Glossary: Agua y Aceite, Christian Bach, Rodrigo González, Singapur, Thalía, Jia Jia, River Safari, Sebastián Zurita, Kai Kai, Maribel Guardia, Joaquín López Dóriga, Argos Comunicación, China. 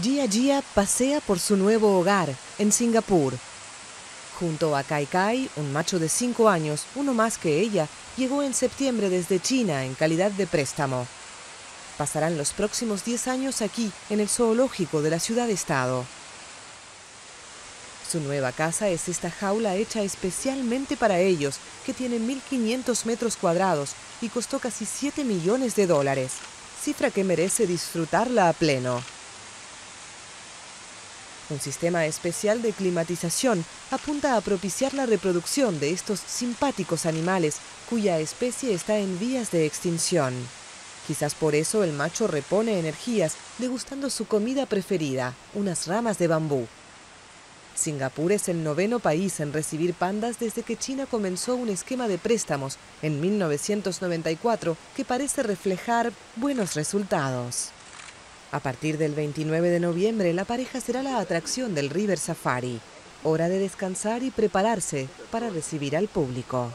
Jia Jia pasea por su nuevo hogar, en Singapur. Junto a Kai Kai, un macho de 5 años, uno más que ella, llegó en septiembre desde China en calidad de préstamo. Pasarán los próximos 10 años aquí, en el zoológico de la ciudad-estado. Su nueva casa es esta jaula hecha especialmente para ellos, que tiene 1.500 metros cuadrados y costó casi $7 millones, cifra que merece disfrutarla a pleno. Un sistema especial de climatización apunta a propiciar la reproducción de estos simpáticos animales, cuya especie está en vías de extinción. Quizás por eso el macho repone energías, degustando su comida preferida, unas ramas de bambú. Singapur es el 9º país en recibir pandas desde que China comenzó un esquema de préstamos en 1994 que parece reflejar buenos resultados. A partir del 29 de noviembre, la pareja será la atracción del River Safari. Hora de descansar y prepararse para recibir al público.